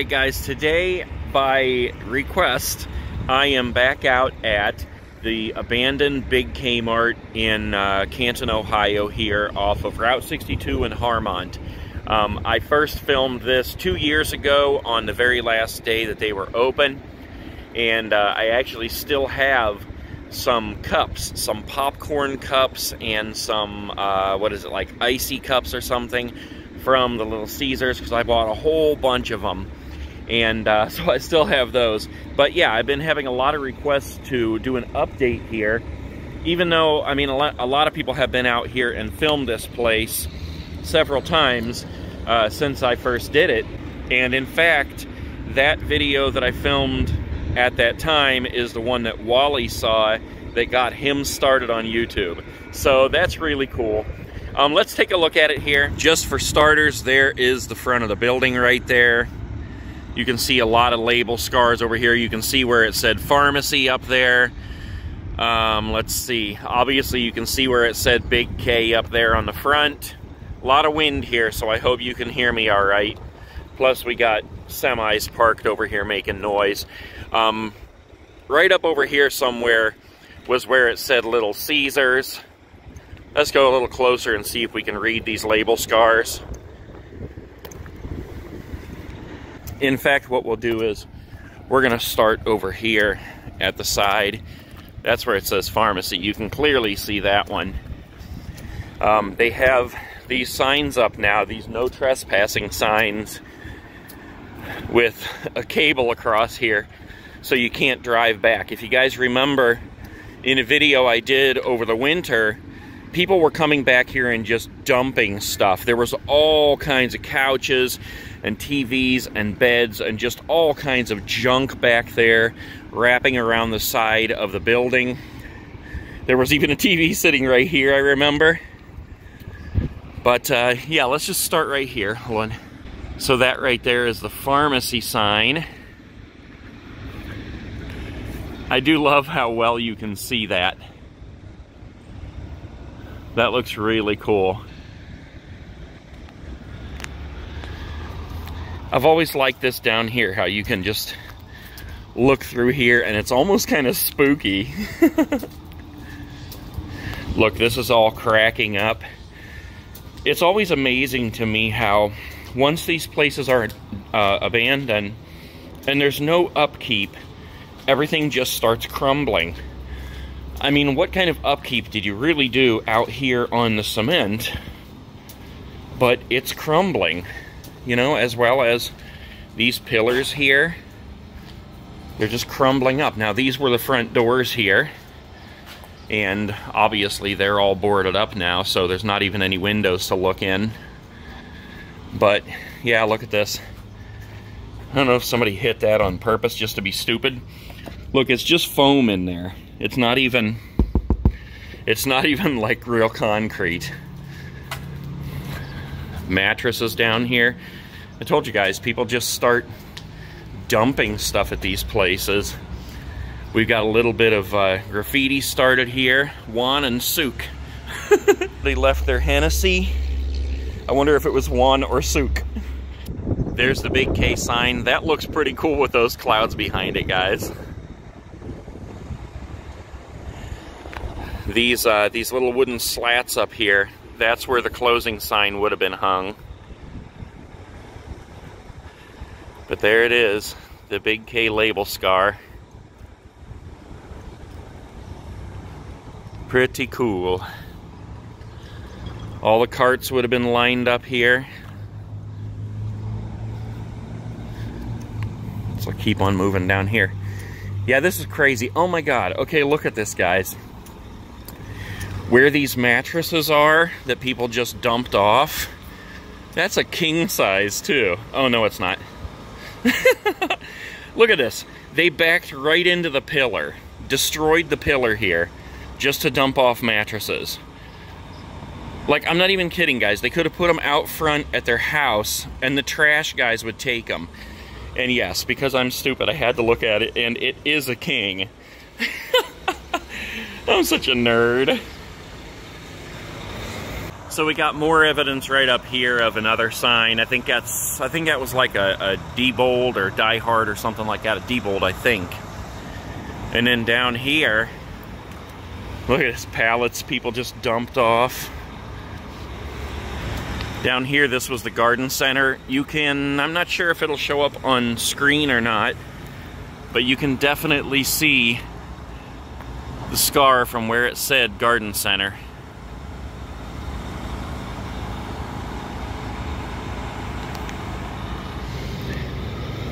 Alright guys, today by request I am back out at the abandoned Big Kmart in Canton, Ohio here off of Route 62 in Harmont. I first filmed this 2 years ago on the very last day that they were open, and I actually still have some cups, some popcorn cups and some, what is it, like icy cups or something from the Little Caesars, because I bought a whole bunch of them. And so I still have those. But yeah, I've been having a lot of requests to do an update here. Even though, I mean, a lot of people have been out here and filmed this place several times since I first did it. And in fact, that video that I filmed at that time is the one that Wally saw that got him started on YouTube. So that's really cool. Let's take a look at it here. Just for starters, there is the front of the building right there. You can see a lot of label scars over here. You can see where it said pharmacy up there. Let's see. Obviously, you can see where it said Big K up there on the front. A lot of wind here, so I hope you can hear me all right. Plus, we got semis parked over here making noise. Right up over here somewhere was where it said Little Caesars. Let's go a little closer and see if we can read these label scars. In fact, what we'll do is we're going to start over here at the side. That's where it says pharmacy. You can clearly see that one. They have these signs up now, these no trespassing signs with a cable across here so you can't drive back. If you guys remember in a video I did over the winter, people were coming back here and just dumping stuff. There was all kinds of couches and TVs and beds and just all kinds of junk back there wrapping around the side of the building. There was even a TV sitting right here, I remember. But yeah, let's just start right here. Hold on. So that right there is the pharmacy sign. I do love how well you can see that. That looks really cool. I've always liked this down here, how you can just look through here and it's almost kind of spooky. Look, this is all cracking up. It's always amazing to me how once these places are abandoned and there's no upkeep, everything just starts crumbling. I mean, what kind of upkeep did you really do out here on the cement? But it's crumbling, you know, as well as these pillars here. They're just crumbling up. Now, these were the front doors here. And obviously, they're all boarded up now, so there's not even any windows to look in. But, yeah, look at this. I don't know if somebody hit that on purpose just to be stupid. Look, it's just foam in there. It's not even like real concrete. Mattresses down here. I told you guys, people just start dumping stuff at these places. We've got a little bit of graffiti started here. Juan and Souk. They left their Hennessy. I wonder if it was Juan or Souk. There's the Big K sign. That looks pretty cool with those clouds behind it, guys. These little wooden slats up here, that's where the closing sign would have been hung. But there it is, the Big K label scar. Pretty cool. All the carts would have been lined up here. So keep on moving down here. Yeah, this is crazy. Oh my God. Okay, look at this, guys. Where these mattresses are that people just dumped off, that's a king size too. Oh no, it's not. Look at this. They backed right into the pillar, destroyed the pillar here just to dump off mattresses. Like, I'm not even kidding, guys. They could have put them out front at their house and the trash guys would take them. And yes, because I'm stupid, I had to look at it and it is a king. I'm such a nerd. So we got more evidence right up here of another sign. I think that was like a Diebold or Die Hard or something like that. A Diebold, I think. And then down here, look at this, pallets people just dumped off. Down here, this was the garden center. You can, I'm not sure if it'll show up on screen or not, but you can definitely see the scar from where it said garden center.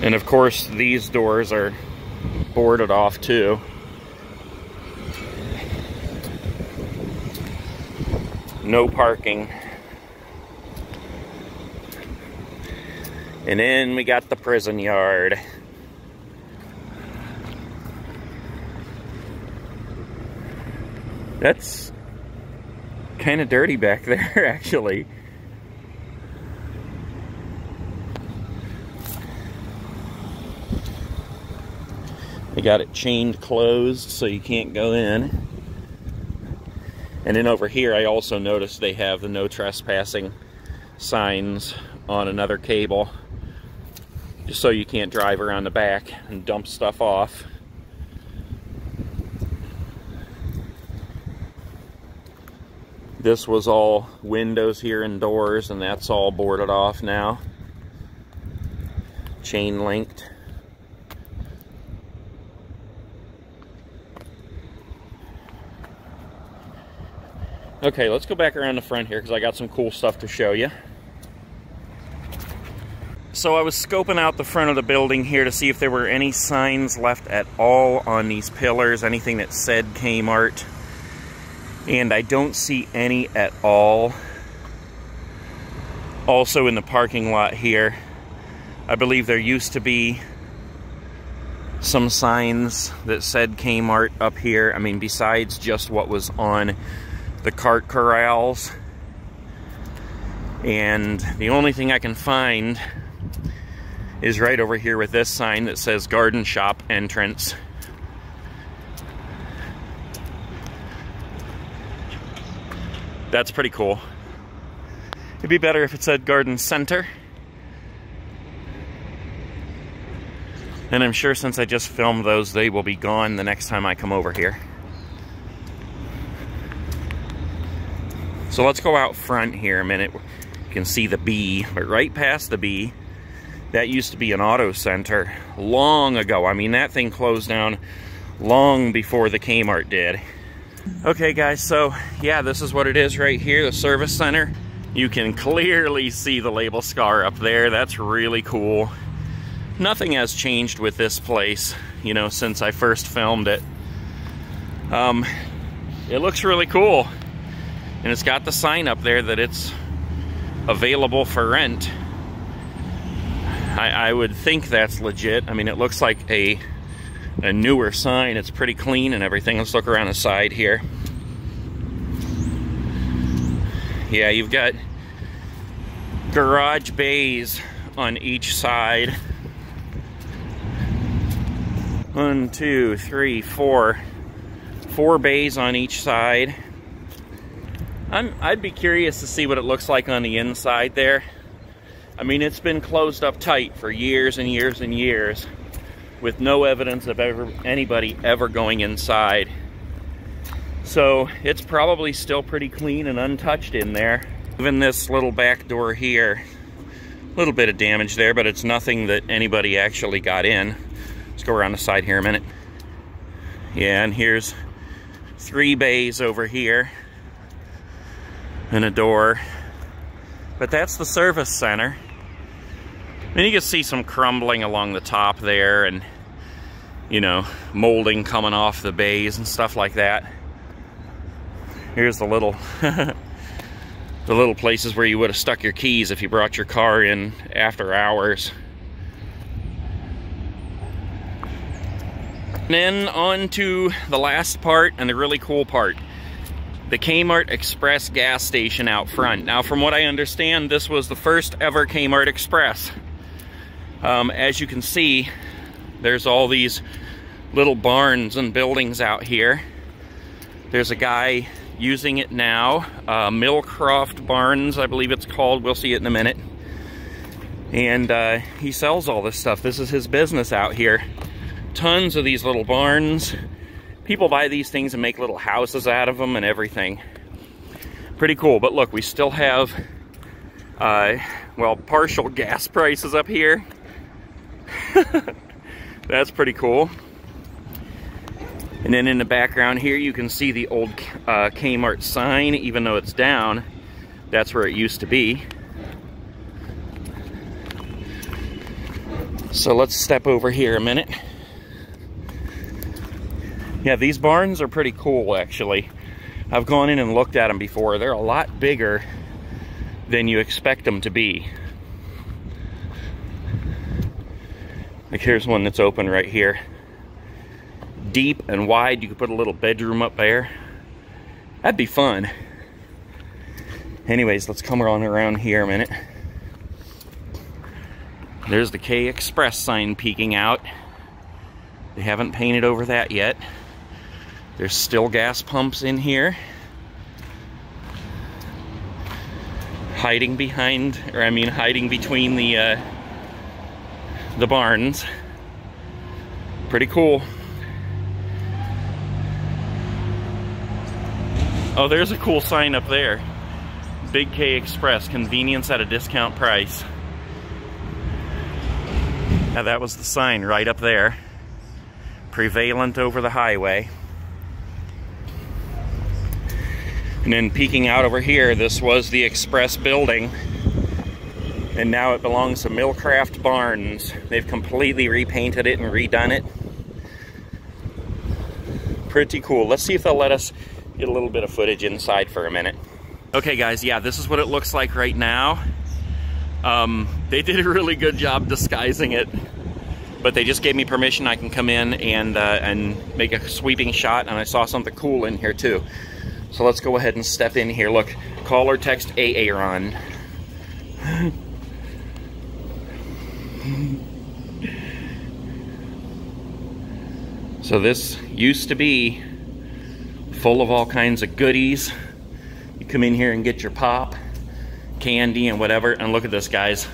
And of course, these doors are boarded off too. No parking. And then we got the prison yard. That's kind of dirty back there, actually. We got it chained closed so you can't go in. And then over here, I also noticed they have the no trespassing signs on another cable, just so you can't drive around the back and dump stuff off. This was all windows here and doors, and that's all boarded off now. Chain linked. Okay, let's go back around the front here because I got some cool stuff to show you. So I was scoping out the front of the building here to see if there were any signs left at all on these pillars, anything that said Kmart. And I don't see any at all. Also in the parking lot here, I believe there used to be some signs that said Kmart up here. I mean, besides just what was on the cart corrals. And the only thing I can find is right over here with this sign that says garden shop entrance. That's pretty cool. It'd be better if it said garden center. And I'm sure since I just filmed those, they will be gone the next time I come over here. So let's go out front here a minute. You can see the B, but right past the B, that used to be an auto center long ago. I mean, that thing closed down long before the Kmart did. Okay guys, so yeah, this is what it is right here, the service center. You can clearly see the label scar up there. That's really cool. Nothing has changed with this place, you know, since I first filmed it. It looks really cool. And it's got the sign up there that it's available for rent. I would think that's legit. I mean, it looks like a newer sign. It's pretty clean and everything. Let's look around the side here. Yeah, you've got garage bays on each side. 4 bays on each side. I'd be curious to see what it looks like on the inside there. I mean, it's been closed up tight for years and years and years, with no evidence of anybody ever going inside. So it's probably still pretty clean and untouched in there. Even this little back door here, a little bit of damage there, but it's nothing that anybody actually got in. Let's go around the side here a minute. Yeah, and here's 3 bays over here and a door. But that's the service center. And you can see some crumbling along the top there, and you know, molding coming off the bays and stuff like that. Here's the little the little places where you would have stuck your keys if you brought your car in after hours. And then on to the last part and the really cool part. The Kmart Express gas station out front. Now, from what I understand, this was the first ever Kmart Express. As you can see, there's all these little barns and buildings out here. There's a guy using it now. Millcraft Barns, I believe it's called. We'll see it in a minute. And he sells all this stuff. This is his business out here. Tons of these little barns. People buy these things and make little houses out of them and everything. Pretty cool. But look, we still have, well, partial gas prices up here. That's pretty cool. And then in the background here, you can see the old Kmart sign, even though it's down. That's where it used to be. So let's step over here a minute. Yeah, these barns are pretty cool, actually. I've gone in and looked at them before. They're a lot bigger than you expect them to be. Like, here's one that's open right here. Deep and wide. You could put a little bedroom up there. That'd be fun. Anyways, let's come on around here a minute. There's the K Express sign peeking out. They haven't painted over that yet. There's still gas pumps in here. Hiding behind, or I mean hiding between the barns. Pretty cool. Oh, there's a cool sign up there. Big K Express, convenience at a discount price. Now that was the sign right up there. Prevalent over the highway. And then peeking out over here, this was the Express building. And now it belongs to Millcraft Barns. They've completely repainted it and redone it. Pretty cool. Let's see if they'll let us get a little bit of footage inside for a minute. Okay guys, yeah, this is what it looks like right now. They did a really good job disguising it, but they just gave me permission. I can come in and make a sweeping shot, and I saw something cool in here too. So let's go ahead and step in here. Look, call or text Aaron. So this used to be full of all kinds of goodies. You come in here and get your pop, candy, and whatever. And look at this, guys.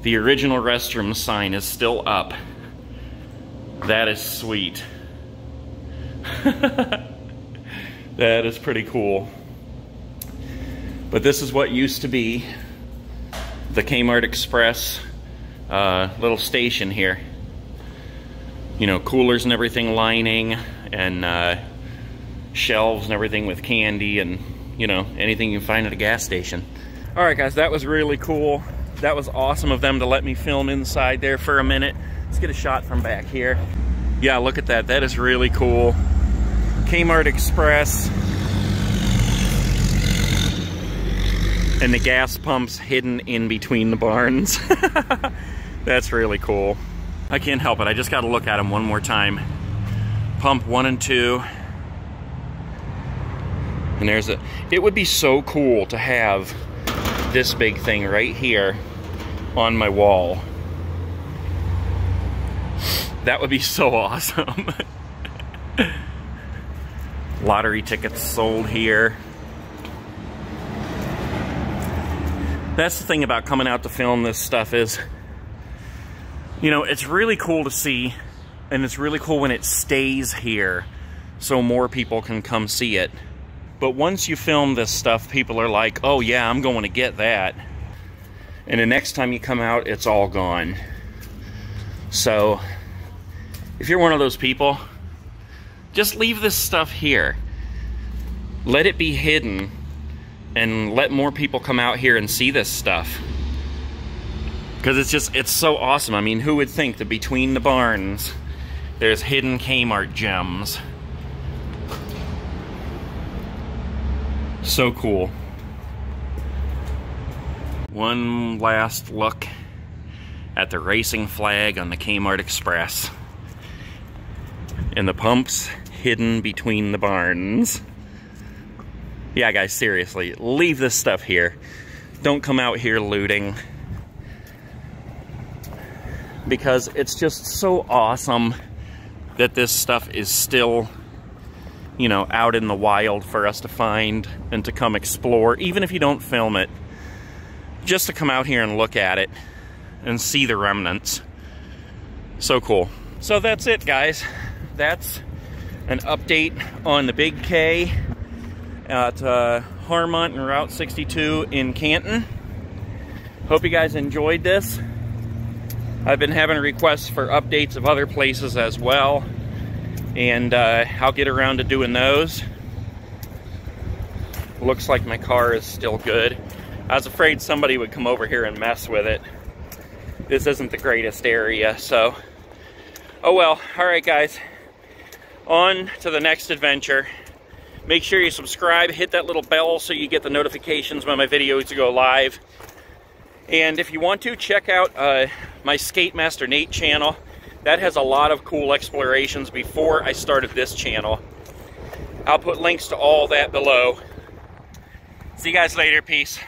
The original restroom sign is still up. That is sweet. That is pretty cool. But this is what used to be the Kmart Express little station here. You know, coolers and everything lining, and shelves and everything with candy and, you know, anything you find at a gas station. All right guys, that was really cool. That was awesome of them to let me film inside there for a minute. Let's get a shot from back here. Yeah, look at that. That is really cool. Kmart Express. And the gas pumps hidden in between the barns. That's really cool. I can't help it. I just got to look at them one more time. Pump 1 and 2. And there's a, it would be so cool to have this big thing right here on my wall. That would be so awesome. Lottery tickets sold here. That's the thing about coming out to film this stuff is, you know, it's really cool to see, and it's really cool when it stays here so more people can come see it. But once you film this stuff, people are like, oh yeah, I'm going to get that. And the next time you come out, it's all gone. So if you're one of those people, just leave this stuff here. Let it be hidden and let more people come out here and see this stuff. Because it's just, it's so awesome. I mean, who would think that between the barns, there's hidden Kmart gems? So cool. One last look at the racing flag on the Kmart Express. And the pumps hidden between the barns. Yeah, guys, seriously, leave this stuff here. Don't come out here looting. Because it's just so awesome that this stuff is still, you know, out in the wild for us to find and to come explore, even if you don't film it, just to come out here and look at it and see the remnants. So cool. So that's it, guys. That's an update on the Big K at Harmont and Route 62 in Canton. Hope you guys enjoyed this. I've been having requests for updates of other places as well, and I'll get around to doing those. Looks like my car is still good. I was afraid somebody would come over here and mess with it. This isn't the greatest area, so oh well. All right, guys, on to the next adventure. Make sure you subscribe, hit that little bell so you get the notifications when my videos go live. And if you want to, check out my Skate Master Nate channel. That has a lot of cool explorations before I started this channel. I'll put links to all that below. See you guys later. Peace.